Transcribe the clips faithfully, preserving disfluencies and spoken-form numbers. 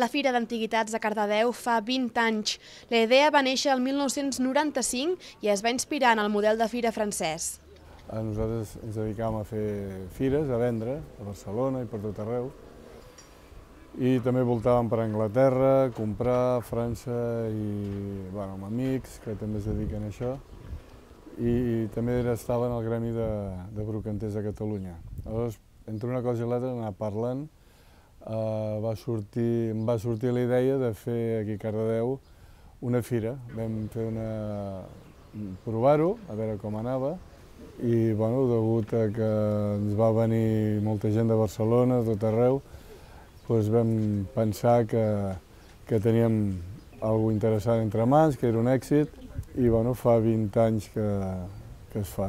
La Fira d'Antiguitats de Cardedeu fa vint anys. La idea va néixer el mil nou-cents noranta-cinc i es va inspirar en el model de fira francès. Nosaltres ens dedicàvem a fer fires, a vendre, a Barcelona i per tot arreu. I també voltàvem per Anglaterra, a comprar, a França i bueno, amb amics que també es dediquen a això. I també estava en el gremi de, de brocanters de Catalunya. Llavors, entre una cosa i l'altra, anar parlant, eh, va sortir, em va sortir la idea de fer aquí a Cardedeu una fira. Vam fer una... provar-ho, a veure com anava, i bueno, degut a que ens va venir molta gent de Barcelona, tot arreu, doncs vam pensar que, que teníem alguna cosa interessant entre mans, que era un èxit, i bueno, fa vint anys que, que es fa.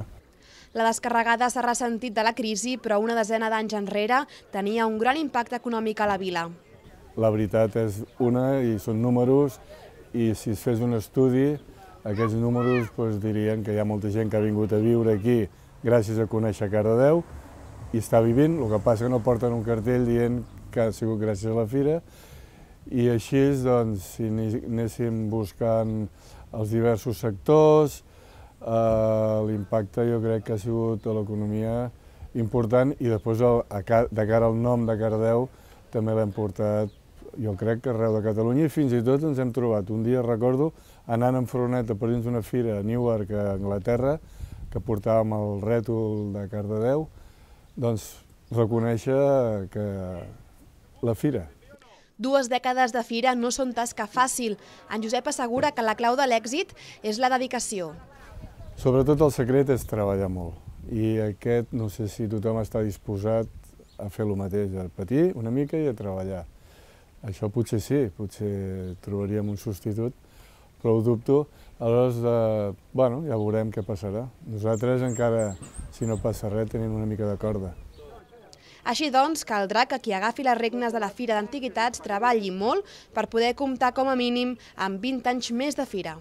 La descarregada s'ha ressentit de la crisi, però una desena d'anys enrere tenia un gran impacte econòmic a la vila. La veritat és una, i són números, i si es fes un estudi, aquests números doncs, dirien que hi ha molta gent que ha vingut a viure aquí gràcies a conèixer Cardedeu i està vivint, el que passa que no porten un cartell dient que ha sigut gràcies a la fira, i així, doncs, si anéssim buscant els diversos sectors, eh, l'impacte jo crec que ha sigut a l'economia important, i després de cara al nom de Cardedeu també l'hem portat, jo crec que arreu de Catalunya, i fins i tot ens hem trobat. Un dia recordo anant amb furgoneta per dins d'una fira a Newark, a Anglaterra, que portàvem el rètol de Cardedeu, doncs reconèixer que la fira. Dues dècades de fira no són tasca fàcil. En Josep assegura que la clau de l'èxit és la dedicació. Sobretot el secret és treballar molt. I aquest, no sé si tothom està disposat a fer el mateix, a patir una mica i a treballar. Això potser sí, potser trobaríem un substitut, però ho dubto. Aleshores, de, bueno, ja veurem què passarà. Nosaltres encara, si no passa res, tenim una mica de corda. Així doncs, caldrà que qui agafi les regnes de la Fira d'Antiguitats treballi molt per poder comptar com a mínim amb vint anys més de fira.